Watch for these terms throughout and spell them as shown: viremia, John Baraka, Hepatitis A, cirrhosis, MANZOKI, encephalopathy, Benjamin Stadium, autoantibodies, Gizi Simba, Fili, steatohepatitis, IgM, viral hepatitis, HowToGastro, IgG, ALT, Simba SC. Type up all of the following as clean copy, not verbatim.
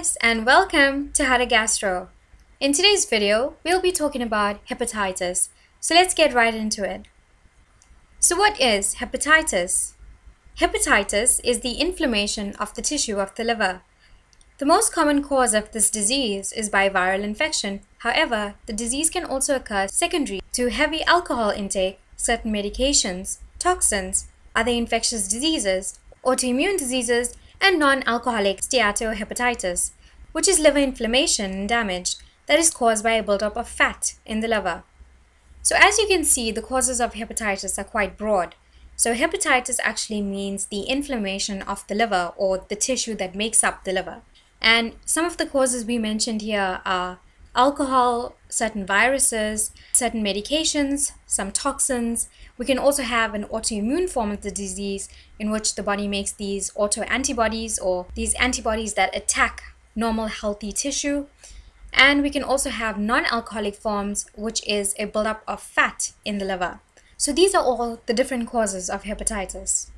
guys, and welcome to HowToGastro. In today's video, we'll be talking about hepatitis. So let's get right into it. So what is hepatitis? Hepatitis is the inflammation of the tissue of the liver. The most common cause of this disease is by viral infection. However, the disease can also occur secondary to heavy alcohol intake, certain medications, toxins, other infectious diseases, autoimmune diseases, and non-alcoholic steatohepatitis, which is liver inflammation and damage that is caused by a buildup of fat in the liver. So as you can see, the causes of hepatitis are quite broad. So hepatitis actually means the inflammation of the liver or the tissue that makes up the liver. And some of the causes we mentioned here are alcohol, certain viruses, certain medications, some toxins. We can also have an autoimmune form of the disease in which the body makes these autoantibodies or these antibodies that attack normal healthy tissue. And we can also have non-alcoholic forms, which is a buildup of fat in the liver. So these are all the different causes of hepatitis.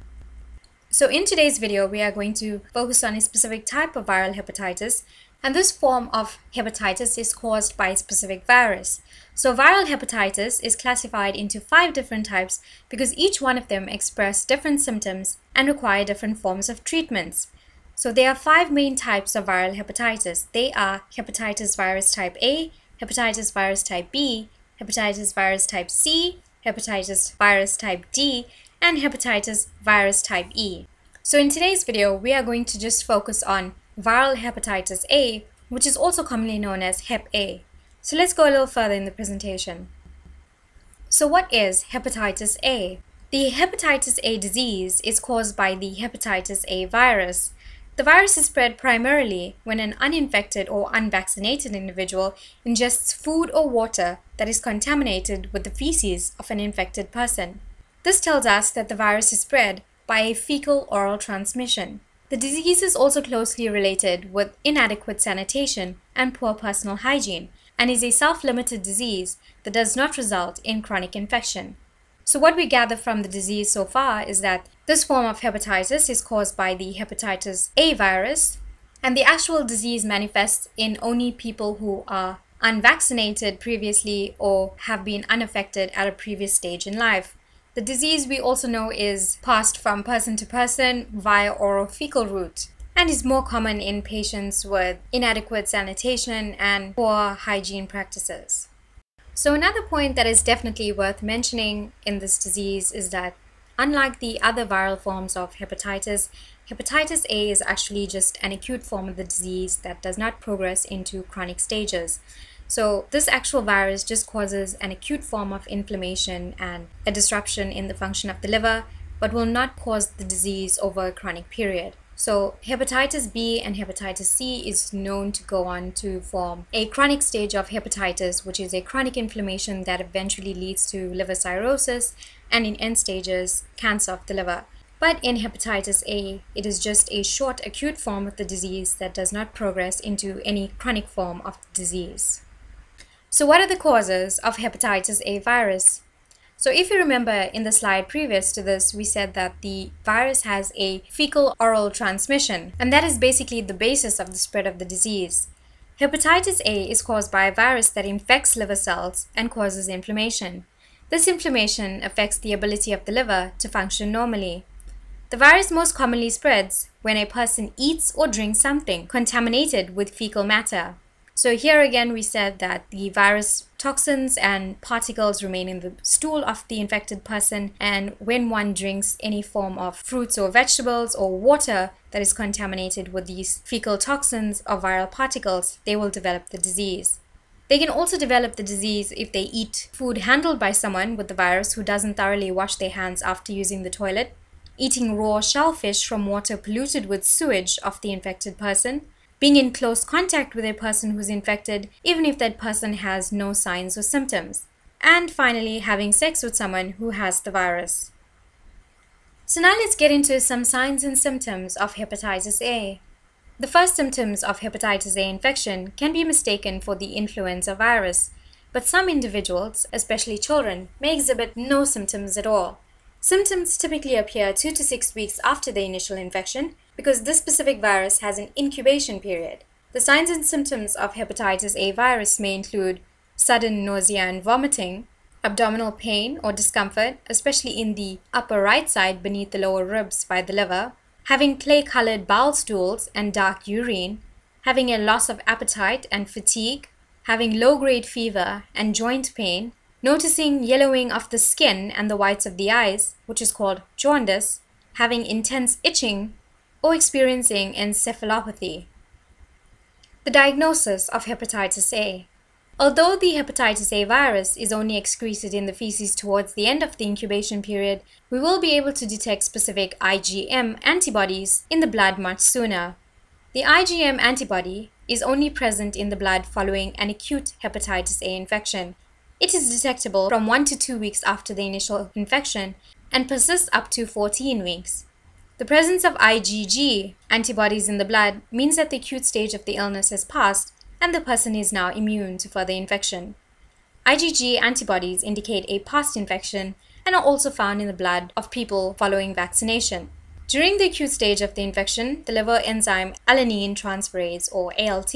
So in today's video, we are going to focus on a specific type of viral hepatitis, and this form of hepatitis is caused by a specific virus. So viral hepatitis is classified into 5 different types because each one of them express different symptoms and require different forms of treatments. So there are 5 main types of viral hepatitis. They are hepatitis virus type A, hepatitis virus type B, hepatitis virus type C, hepatitis virus type D, and hepatitis virus type E. So in today's video, we are going to just focus on viral hepatitis A, which is also commonly known as Hep A. So let's go a little further in the presentation. So what is hepatitis A? The hepatitis A disease is caused by the hepatitis A virus. The virus is spread primarily when an uninfected or unvaccinated individual ingests food or water that is contaminated with the feces of an infected person. This tells us that the virus is spread by a fecal-oral transmission. The disease is also closely related with inadequate sanitation and poor personal hygiene and is a self-limited disease that does not result in chronic infection. So what we gather from the disease so far is that this form of hepatitis is caused by the hepatitis A virus, and the actual disease manifests in only people who are unvaccinated previously or have been unaffected at a previous stage in life. The disease, we also know, is passed from person to person via oral fecal route and is more common in patients with inadequate sanitation and poor hygiene practices. So another point that is definitely worth mentioning in this disease is that unlike the other viral forms of hepatitis, hepatitis A is actually just an acute form of the disease that does not progress into chronic stages. So this actual virus just causes an acute form of inflammation and a disruption in the function of the liver, but will not cause the disease over a chronic period. So hepatitis B and hepatitis C is known to go on to form a chronic stage of hepatitis, which is a chronic inflammation that eventually leads to liver cirrhosis and, in end stages, cancer of the liver. But in hepatitis A, it is just a short acute form of the disease that does not progress into any chronic form of the disease. So what are the causes of hepatitis A virus? So if you remember in the slide previous to this, we said that the virus has a fecal-oral transmission, and that is basically the basis of the spread of the disease. Hepatitis A is caused by a virus that infects liver cells and causes inflammation. This inflammation affects the ability of the liver to function normally. The virus most commonly spreads when a person eats or drinks something contaminated with fecal matter. So here again, we said that the virus toxins and particles remain in the stool of the infected person, and when one drinks any form of fruits or vegetables or water that is contaminated with these fecal toxins or viral particles, they will develop the disease. They can also develop the disease if they eat food handled by someone with the virus who doesn't thoroughly wash their hands after using the toilet, eating raw shellfish from water polluted with sewage of the infected person, being in close contact with a person who's infected, even if that person has no signs or symptoms, and finally having sex with someone who has the virus. So now let's get into some signs and symptoms of hepatitis A. The first symptoms of hepatitis A infection can be mistaken for the influenza virus, but some individuals, especially children, may exhibit no symptoms at all. Symptoms typically appear 2 to 6 weeks after the initial infection because this specific virus has an incubation period. The signs and symptoms of hepatitis A virus may include sudden nausea and vomiting, abdominal pain or discomfort, especially in the upper right side beneath the lower ribs by the liver, having clay-colored bowel stools and dark urine, having a loss of appetite and fatigue, having low-grade fever and joint pain, noticing yellowing of the skin and the whites of the eyes, which is called jaundice, having intense itching, or experiencing encephalopathy. The diagnosis of hepatitis A. Although the hepatitis A virus is only excreted in the feces towards the end of the incubation period, we will be able to detect specific IgM antibodies in the blood much sooner. The IgM antibody is only present in the blood following an acute hepatitis A infection. It is detectable from 1 to 2 weeks after the initial infection and persists up to 14 weeks. The presence of IgG antibodies in the blood means that the acute stage of the illness has passed and the person is now immune to further infection. IgG antibodies indicate a past infection and are also found in the blood of people following vaccination. During the acute stage of the infection, the liver enzyme alanine transferase, or ALT,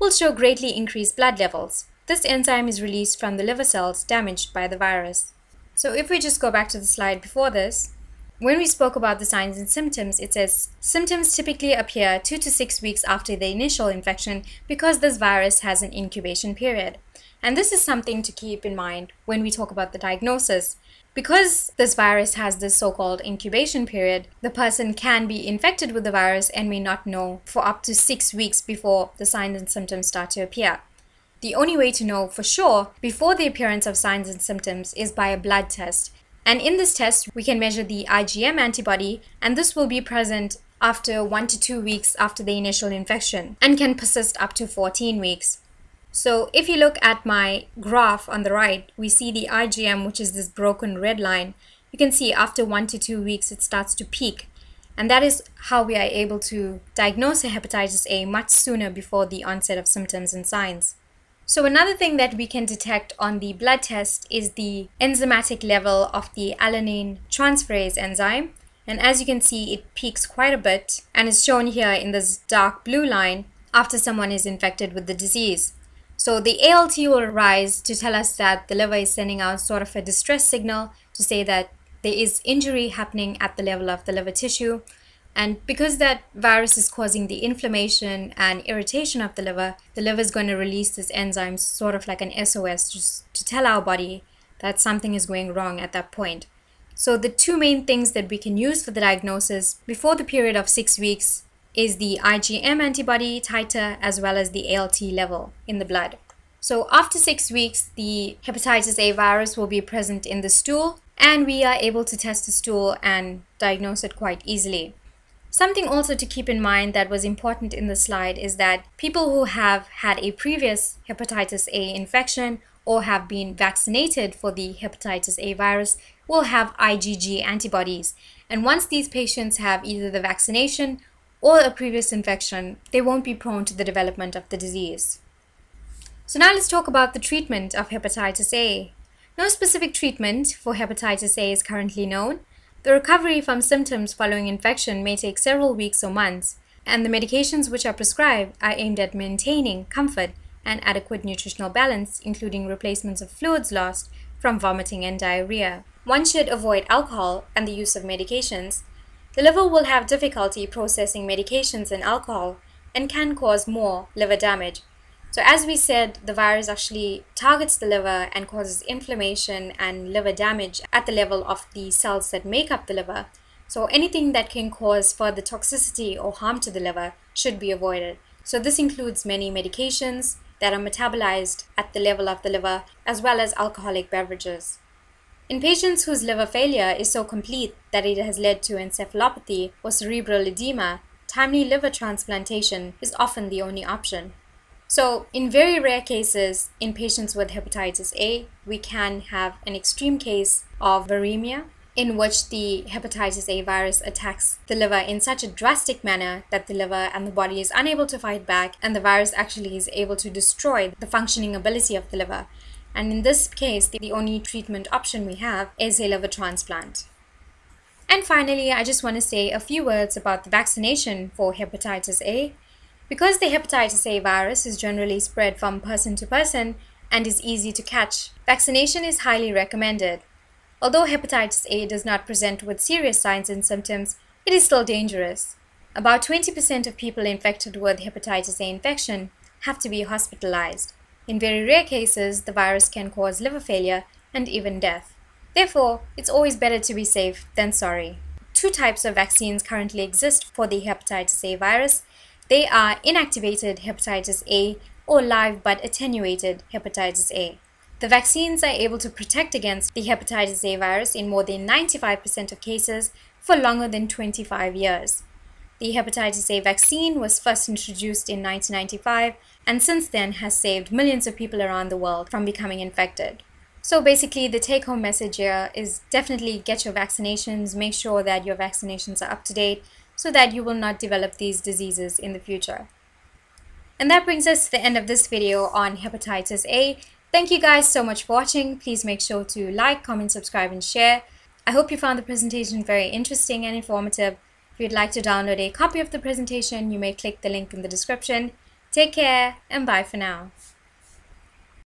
will show greatly increased blood levels. This enzyme is released from the liver cells damaged by the virus. So if we just go back to the slide before this, when we spoke about the signs and symptoms, it says symptoms typically appear 2 to 6 weeks after the initial infection because this virus has an incubation period. And this is something to keep in mind when we talk about the diagnosis. Because this virus has this so-called incubation period, the person can be infected with the virus and may not know for up to 6 weeks before the signs and symptoms start to appear. The only way to know for sure before the appearance of signs and symptoms is by a blood test. And in this test, we can measure the IgM antibody, and this will be present after 1 to 2 weeks after the initial infection and can persist up to 14 weeks. So if you look at my graph on the right, we see the IgM, which is this broken red line. You can see after 1 to 2 weeks, it starts to peak. And that is how we are able to diagnose a hepatitis A much sooner before the onset of symptoms and signs. So another thing that we can detect on the blood test is the enzymatic level of the alanine transferase enzyme. And as you can see, it peaks quite a bit and is shown here in this dark blue line after someone is infected with the disease. So the ALT will rise to tell us that the liver is sending out sort of a distress signal to say that there is injury happening at the level of the liver tissue. And because that virus is causing the inflammation and irritation of the liver is going to release this enzyme sort of like an SOS just to tell our body that something is going wrong at that point. So the two main things that we can use for the diagnosis before the period of 6 weeks is the IgM antibody titer as well as the ALT level in the blood. So after 6 weeks, the hepatitis A virus will be present in the stool and we are able to test the stool and diagnose it quite easily. Something also to keep in mind that was important in the slide is that people who have had a previous hepatitis A infection or have been vaccinated for the hepatitis A virus will have IgG antibodies. And once these patients have either the vaccination or a previous infection, they won't be prone to the development of the disease. So now let's talk about the treatment of hepatitis A. No specific treatment for hepatitis A is currently known. The recovery from symptoms following infection may take several weeks or months, and the medications which are prescribed are aimed at maintaining comfort and adequate nutritional balance, including replacements of fluids lost from vomiting and diarrhea. One should avoid alcohol and the use of medications. The liver will have difficulty processing medications and alcohol and can cause more liver damage. So as we said, the virus actually targets the liver and causes inflammation and liver damage at the level of the cells that make up the liver. So anything that can cause further toxicity or harm to the liver should be avoided. So this includes many medications that are metabolized at the level of the liver as well as alcoholic beverages. In patients whose liver failure is so complete that it has led to encephalopathy or cerebral edema, timely liver transplantation is often the only option. So in very rare cases, in patients with hepatitis A, we can have an extreme case of viremia in which the hepatitis A virus attacks the liver in such a drastic manner that the liver and the body is unable to fight back and the virus actually is able to destroy the functioning ability of the liver. And in this case, the only treatment option we have is a liver transplant. And finally, I just want to say a few words about the vaccination for hepatitis A. Because the hepatitis A virus is generally spread from person to person and is easy to catch, vaccination is highly recommended. Although hepatitis A does not present with serious signs and symptoms, it is still dangerous. About 20% of people infected with hepatitis A infection have to be hospitalized. In very rare cases, the virus can cause liver failure and even death. Therefore, it's always better to be safe than sorry. Two types of vaccines currently exist for the hepatitis A virus. They are inactivated hepatitis A or live but attenuated hepatitis A. The vaccines are able to protect against the hepatitis A virus in more than 95% of cases for longer than 25 years. The hepatitis A vaccine was first introduced in 1995 and since then has saved millions of people around the world from becoming infected. So basically, the take-home message here is definitely get your vaccinations, make sure that your vaccinations are up to date so that you will not develop these diseases in the future. And that brings us to the end of this video on hepatitis A. Thank you guys so much for watching. Please make sure to like, comment, subscribe and share. I hope you found the presentation very interesting and informative. If you'd like to download a copy of the presentation, you may click the link in the description. Take care and bye for now.